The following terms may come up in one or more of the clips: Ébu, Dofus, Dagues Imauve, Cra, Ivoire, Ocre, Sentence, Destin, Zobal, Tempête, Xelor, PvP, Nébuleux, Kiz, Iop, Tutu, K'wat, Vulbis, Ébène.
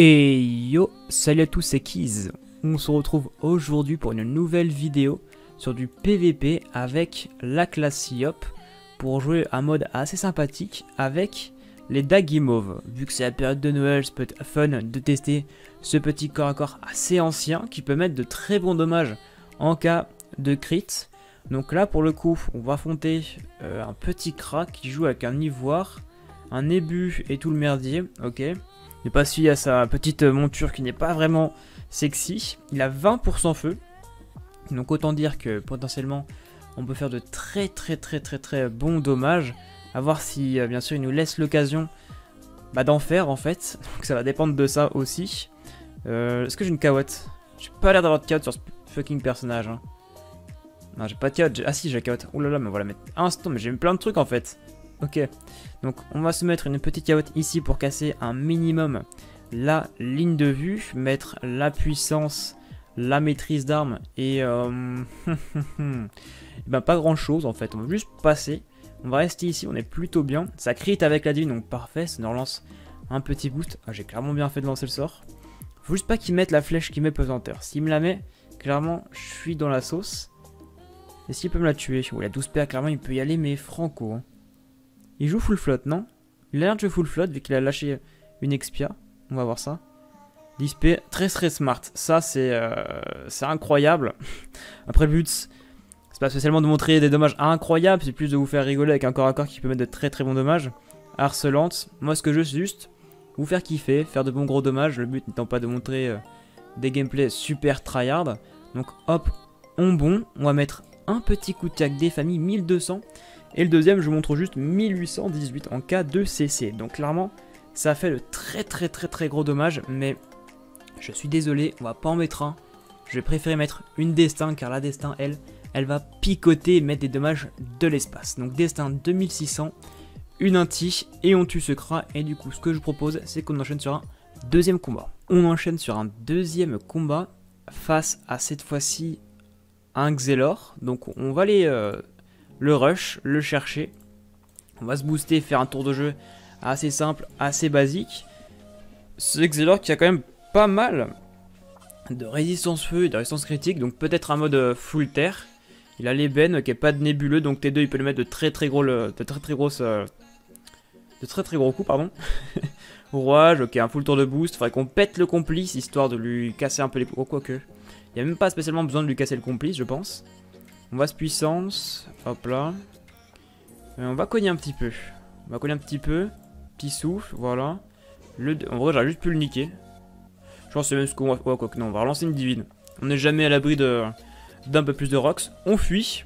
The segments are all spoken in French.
Et yo, salut à tous, c'est Kiz. On se retrouve aujourd'hui pour une nouvelle vidéo sur du PVP avec la classe Iop pour jouer un mode assez sympathique avec les Dagues Imauve. Vu que c'est la période de Noël, ça peut être fun de tester ce petit corps à corps assez ancien qui peut mettre de très bons dommages en cas de crit. Donc là pour le coup, on va affronter un petit Cra qui joue avec un Ivoire, un Ébu et tout le merdier, ok. Il pas suivi à sa petite monture qui n'est pas vraiment sexy. Il a 20% feu. Donc autant dire que potentiellement on peut faire de très bons dommages. A voir si bien sûr il nous laisse l'occasion d'en faire en fait. Donc ça va dépendre de ça aussi. Est-ce que j'ai une K'wat? J'ai pas l'air d'avoir de K'wat sur ce fucking personnage. Hein. Non, j'ai pas de K'wat. Ah si, j'ai K'wat. Oh là là, mais voilà, mais instant, mais j'ai plein de trucs en fait. Ok, donc on va se mettre une petite carotte ici pour casser un minimum la ligne de vue, mettre la puissance, la maîtrise d'armes et ben pas grand chose en fait, on va juste passer, on va rester ici, on est plutôt bien, ça crit avec la divine donc parfait, ça nous relance un petit boost, ah, j'ai clairement bien fait de lancer le sort, faut juste pas qu'il mette la flèche qui met pesanteur, s'il me la met, clairement je suis dans la sauce, et s'il peut me la tuer, oh, il a 12 PA, clairement il peut y aller mais franco hein. Il joue full flotte, non? Il a l'air de jouer full flotte vu qu'il a lâché une expia. On va voir ça. L'XP très smart. Ça, c'est incroyable. Après, le but, c'est pas spécialement de montrer des dommages incroyables. C'est plus de vous faire rigoler avec un corps à corps qui peut mettre de très bons dommages. Harcelante. Moi, ce que je veux, c'est juste vous faire kiffer, faire de bons gros dommages. Le but n'étant pas de montrer des gameplays super tryhard. Donc, hop, on bon. On va mettre un petit coup de tac des familles, 1200. Et le deuxième, je vous montre juste 1818 en cas de CC. Donc clairement, ça fait de très gros dommages. Mais je suis désolé, on va pas en mettre un. Je vais préférer mettre une Destin, car la Destin, elle va picoter et mettre des dommages de l'espace. Donc Destin 2600, une inti, et on tue ce Cra. Et du coup, ce que je propose, c'est qu'on enchaîne sur un deuxième combat. On enchaîne sur un deuxième combat face à cette fois-ci un Xelor. Donc on va aller... le rush, le chercher, on va se booster, faire un tour de jeu assez simple, assez basique. Ce Xelor qui a quand même pas mal de résistance feu et de résistance critique, donc peut-être un mode full terre. Il a l'Ébène qui est pas de nébuleux, donc T2 il peut le mettre de très gros coups, pardon. Rouage, ok, un full tour de boost, faudrait qu'on pète le complice histoire de lui casser un peu les coups, oh, quoique. Il n'y a même pas spécialement besoin de lui casser le complice, je pense. On va se puissance, hop là, et on va cogner un petit peu, petit souffle, voilà, en vrai j'aurais juste pu le niquer, je pense que c'est même ce qu'on va, ouais, quoi que non, on va relancer une divine, on n'est jamais à l'abri d'un peu plus de rocks, on fuit,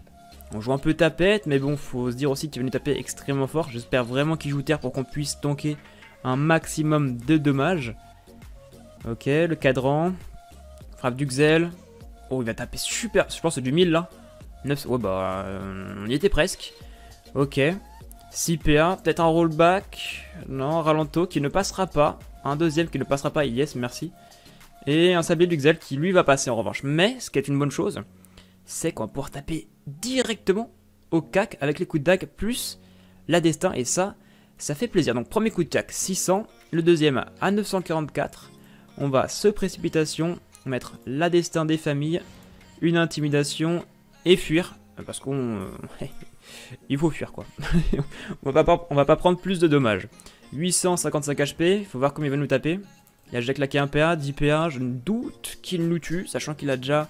on joue un peu tapette, mais bon faut se dire aussi qu'il va nous taper extrêmement fort, j'espère vraiment qu'il joue terre pour qu'on puisse tanker un maximum de dommages, ok, le cadran, frappe du Xel, oh il va taper super, je pense que c'est du 1000 là, ouais bah on y était presque. Ok, 6 PA, peut-être un rollback. Non, Ralento qui ne passera pas. Un deuxième qui ne passera pas, yes merci. Et un sablier du Xel qui lui va passer en revanche. Mais ce qui est une bonne chose, c'est qu'on va pouvoir taper directement au cac avec les coups de dague plus la destin. Et ça, ça fait plaisir. Donc premier coup de cac 600, le deuxième à 944. On va se précipitation, mettre la destin des familles, une intimidation... Et fuir, parce qu'on... il faut fuir quoi. on va pas prendre plus de dommages. 855 HP, il faut voir comment il va nous taper. Il a déjà claqué 1 PA, 10 PA, je ne doute qu'il nous tue, sachant qu'il a déjà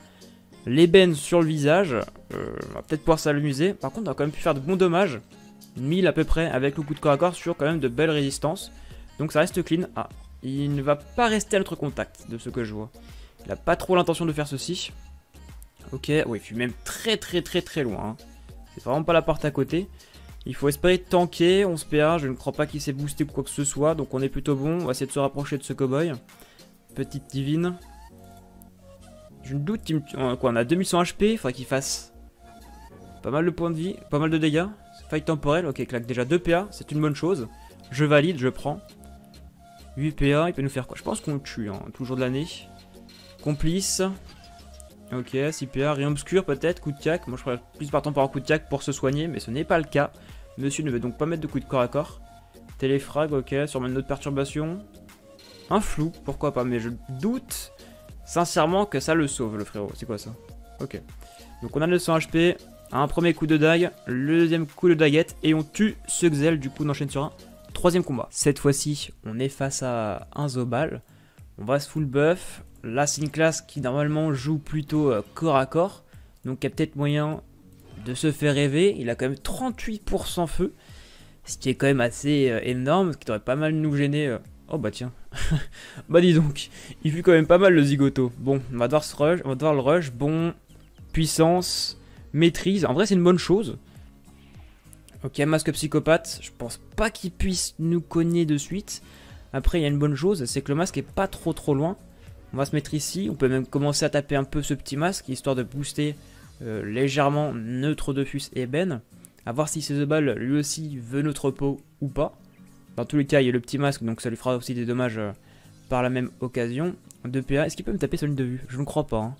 l'ébène sur le visage. On va peut-être pouvoir s'amuser. Par contre, on a quand même pu faire de bons dommages. 1000 à peu près avec le coup de corps à corps sur quand même de belles résistances. Donc ça reste clean. Ah, il ne va pas rester à notre contact de ce que je vois. Il n'a pas trop l'intention de faire ceci. Ok, oui, il fut même très loin. C'est vraiment pas la porte à côté. Il faut espérer tanker, 11 PA, je ne crois pas qu'il s'est boosté ou quoi que ce soit, donc on est plutôt bon. On va essayer de se rapprocher de ce cowboy. Petite divine. Je me doute qu'il me... Quoi, on a 2100 HP, il faudrait qu'il fasse pas mal de points de vie, pas mal de dégâts. Faille temporelle, ok, claque déjà 2 PA, c'est une bonne chose. Je valide, je prends. 8 PA, il peut nous faire quoi? Je pense qu'on le tue, hein, toujours de l'année. Complice. Ok, 6 PA, rien obscur peut-être, coup de cac. Moi je ferais plus partant par un coup de cac pour se soigner, mais ce n'est pas le cas. Monsieur ne veut donc pas mettre de coup de corps à corps. Téléfrag, ok, sur une autre perturbation. Un flou, pourquoi pas, mais je doute sincèrement que ça le sauve, le frérot. C'est quoi ça? Ok. Donc on a 900 HP, un premier coup de dague, le deuxième coup de daguette, et on tue ce Xel, du coup on enchaîne sur un troisième combat. Cette fois-ci, on est face à un Zobal, on va se full buff. Là c'est une classe qui normalement joue plutôt corps à corps, donc il y a peut-être moyen de se faire rêver. Il a quand même 38% feu, ce qui est quand même assez énorme, ce qui devrait pas mal nous gêner. Oh bah tiens, bah dis donc, il fuit quand même pas mal le zigoto. Bon, on va devoir, le rush, bon, puissance, maîtrise, en vrai c'est une bonne chose. Ok, masque psychopathe, je pense pas qu'il puisse nous cogner de suite. Après il y a une bonne chose, c'est que le masque est pas trop loin. On va se mettre ici, on peut même commencer à taper un peu ce petit masque, histoire de booster légèrement neutre Dofus et Ébène. A voir si ce Zobal lui aussi veut notre peau ou pas. Dans tous les cas, il y a le petit masque, donc ça lui fera aussi des dommages par la même occasion. De PA, est-ce qu'il peut me taper sa ligne de vue? Je ne crois pas. Hein.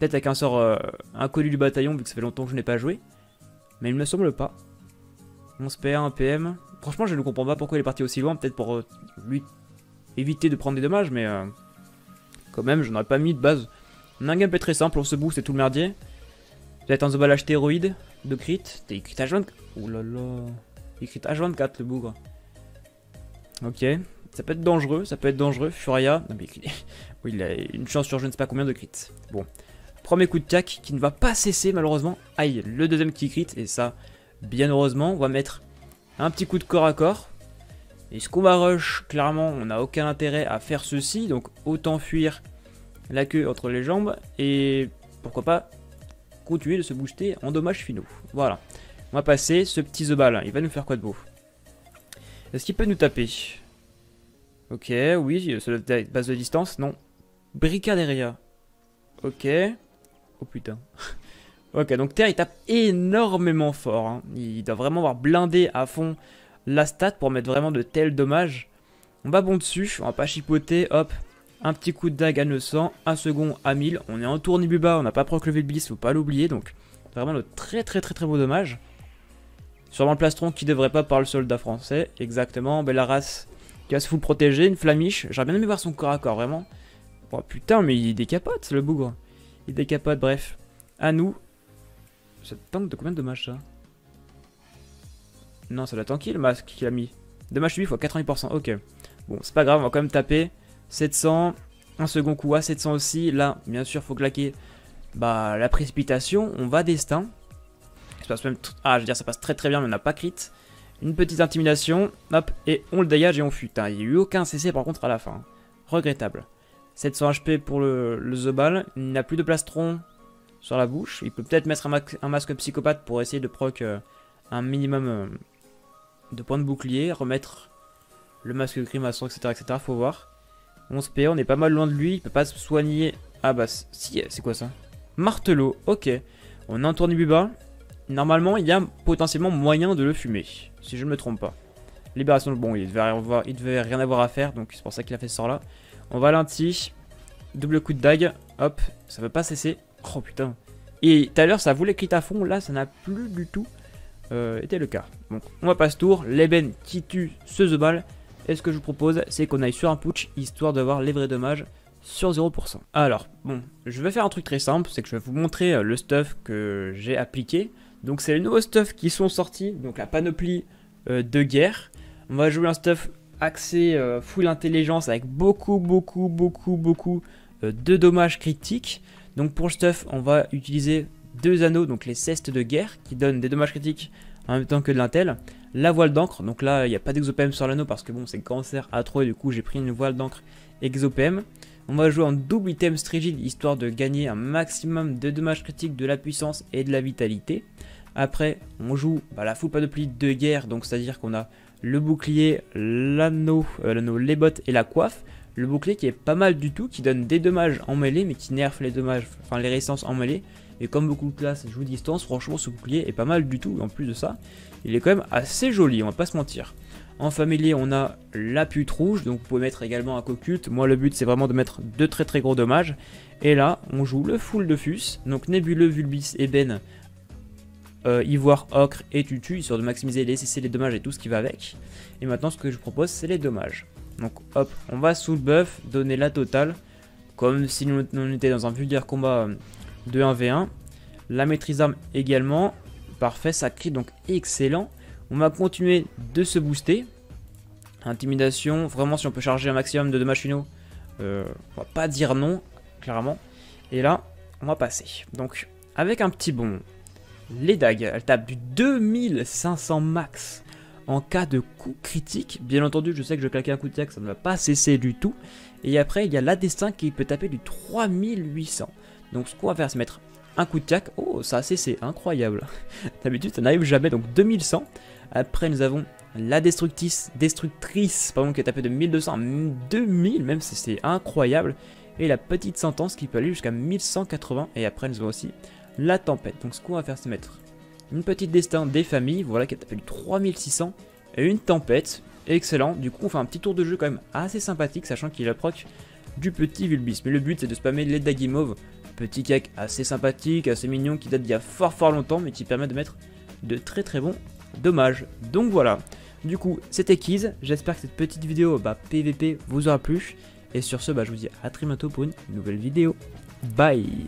Peut-être avec un sort inconnu du bataillon, vu que ça fait longtemps que je n'ai pas joué. Mais il ne me semble pas. 11 PA, 1 PM. Franchement, je ne comprends pas pourquoi il est parti aussi loin. Peut-être pour lui éviter de prendre des dommages, mais... quand même, je n'aurais pas mis de base. On a un gameplay très simple, on se boost et tout le merdier. Peut-être un Zobal astéroïde de crit. Il crit H24. Oh là là. Il crit H24 le bougre. Ok. Ça peut être dangereux, ça peut être dangereux. Furia. Non mais oui, il a une chance sur je ne sais pas combien de crit. Bon. Premier coup de tac qui ne va pas cesser malheureusement. Aïe, le deuxième qui crit. Et ça, bien heureusement, on va mettre un petit coup de corps à corps. Et ce combat rush, clairement, on n'a aucun intérêt à faire ceci. Donc autant fuir la queue entre les jambes. Et pourquoi pas continuer de se booster en dommages finaux. Voilà. On va passer ce petit Zobal. Il va nous faire quoi de beau? Est-ce qu'il peut nous taper? Ok, oui. Base de distance, non. Bricaderia. Ok. Oh putain. Ok, donc Terre, il tape énormément fort. Hein. Il doit vraiment avoir blindé à fond la stat pour mettre vraiment de tels dommages. On va bon dessus, on va pas chipoter, hop, un petit coup de dague à 900, un second à 1000, on est en tourni buba, on n'a pas proc le Vulbis, faut pas l'oublier, donc vraiment de très beaux dommages. Sûrement le plastron qui devrait pas par le soldat français, exactement, belle race qui va se foutre protéger, une flamiche, j'aurais bien aimé voir son corps à corps, vraiment. Oh putain, mais il décapote le bougre, il décapote, bref, à nous. Ça tank de combien de dommages ça? Non, ça l'a tanké le masque qu'il a mis. Dommage subi fois 88%, ok. Bon, c'est pas grave, on va quand même taper 700, un second coup à 700 aussi. Là, bien sûr, faut claquer bah, la précipitation, on va destin. Ça passe même... Ah, je veux dire, ça passe très bien, mais on n'a pas crit. Une petite intimidation, hop, et on le dégage et on fuit. Hein, il n'y a eu aucun CC par contre à la fin, regrettable. 700 HP pour le Zobal, il n'a plus de plastron sur la bouche. Il peut peut-être mettre un masque psychopathe pour essayer de proc un minimum... de points de bouclier, remettre le masque de grimaçon, etc. Faut voir. 11 PA, on est pas mal loin de lui, il peut pas se soigner. Ah bah, si, c'est quoi ça? Martelot, ok. On a un tournibuba. Normalement, il y a potentiellement moyen de le fumer, si je ne me trompe pas. Libération, bon, il devait rien avoir à faire, donc c'est pour ça qu'il a fait ce sort là. On va l'inti, double coup de dague, hop, ça veut pas cesser. Oh putain. Et tout à l'heure, ça voulait crit à fond, là, ça n'a plus du tout. Était le cas. Donc on va pas ce tour, l'Ébène qui tue ce Zobal, et ce que je vous propose c'est qu'on aille sur un putsch, histoire d'avoir les vrais dommages sur 0%. Alors bon, je vais faire un truc très simple, c'est que je vais vous montrer le stuff que j'ai appliqué. Donc c'est les nouveaux stuff qui sont sortis, donc la panoplie de guerre. On va jouer un stuff axé full intelligence avec beaucoup de dommages critiques. Donc pour le stuff on va utiliser deux anneaux, donc les cestes de guerre qui donnent des dommages critiques en même temps que de l'intel. La voile d'encre, donc là il n'y a pas d'exopm sur l'anneau parce que bon c'est cancer à trop et du coup j'ai pris une voile d'encre exopm. On va jouer en double item strigide histoire de gagner un maximum de dommages critiques, de la puissance et de la vitalité. Après on joue bah, la full panoplie de guerre, donc c'est à dire qu'on a le bouclier, l'anneau, les bottes et la coiffe. Le bouclier qui est pas mal du tout, qui donne des dommages en mêlée mais qui nerf les dommages, enfin les résistances en mêlée. Et comme beaucoup de classes jouent distance, franchement ce bouclier est pas mal du tout. En plus de ça, il est quand même assez joli, on va pas se mentir. En familier, on a la pute rouge, donc vous pouvez mettre également un coculte. Moi le but c'est vraiment de mettre de très gros dommages. Et là, on joue le full Dofus, donc Nébuleux, Vulbis, Ébène, Ivoire, Ocre et Tutu, histoire de maximiser les CC, les dommages et tout ce qui va avec. Et maintenant ce que je vous propose c'est les dommages. Donc hop, on va sous le buff, donner la totale. Comme si nous on était dans un vulgaire combat de 1v1. La maîtrise d'armes également. Parfait, ça crie donc excellent. On va continuer de se booster. Intimidation, vraiment si on peut charger un maximum de dommages finaux, on va pas dire non, clairement. Et là, on va passer. Donc avec un petit bond, les dagues, elles tapent du 2500 max en cas de coup critique. Bien entendu, je sais que je claquais un coup de dague, ça ne va pas cesser du tout. Et après, il y a la Destin qui peut taper du 3800. Donc ce qu'on va faire, c'est mettre un coup de tac. Oh, ça a cessé, incroyable. D'habitude, ça n'arrive jamais, donc 2100. Après, nous avons la destructrice, qui a tapé de 1200 à 2000, même si c'est incroyable. Et la petite sentence qui peut aller jusqu'à 1180. Et après, nous avons aussi la tempête. Donc ce qu'on va faire, c'est mettre une petite Destin des familles, voilà, qui a tapé du 3600 et une tempête, excellent. Du coup on fait un petit tour de jeu quand même assez sympathique, sachant qu'il a proc du petit Vulbis. Mais le but c'est de spammer les Dagues Imauve, petit cake assez sympathique, assez mignon, qui date d'il y a fort longtemps, mais qui permet de mettre de très bons dommages. Donc voilà, du coup c'était Kiz, j'espère que cette petite vidéo PVP vous aura plu. Et sur ce je vous dis à très bientôt pour une nouvelle vidéo, bye.